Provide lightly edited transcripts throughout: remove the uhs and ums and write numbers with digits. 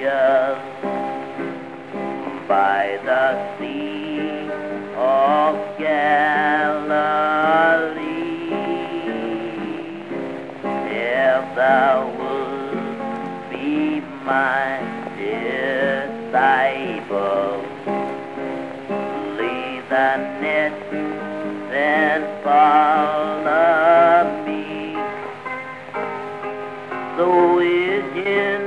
Indians by the sea of Galilee. If thou wouldst be my disciple, leave the net, then follow me. So within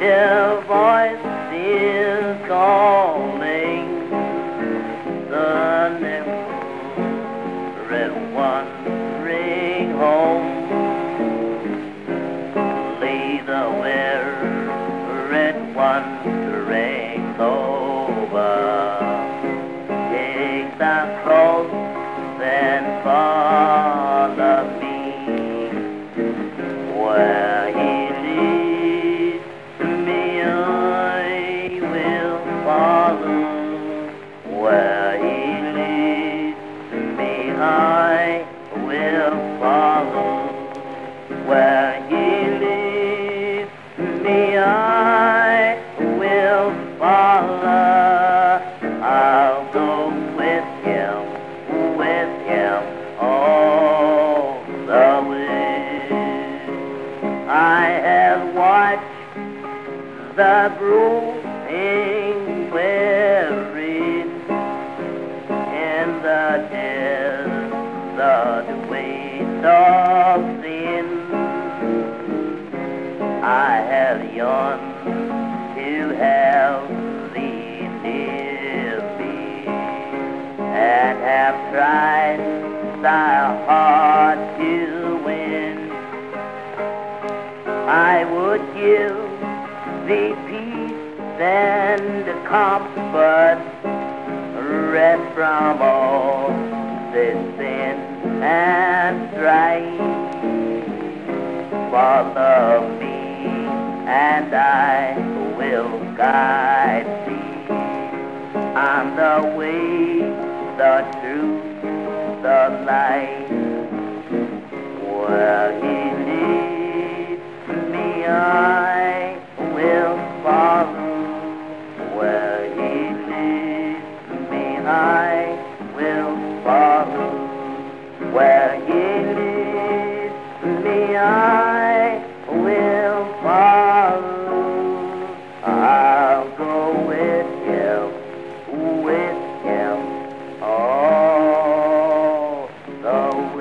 their voice is calling, the nimble red one bring home. Lay the wearer red one rings over. Take the cross, then follow me. Well, where he leads me, I will follow. Where he leads me, I will follow. I'll go with him all the way. I have watched the brooding buried in the desert waste of sin. I have yearned to have thee near me, and have tried thy heart to win. I would give thee peace and comfort, rest from all this sin and strife. Follow me, and I will guide thee on the way, the truth, the light. Where he leads me, I will follow. Where he I will follow. Where he leads me, I will follow. I'll go with him all the way.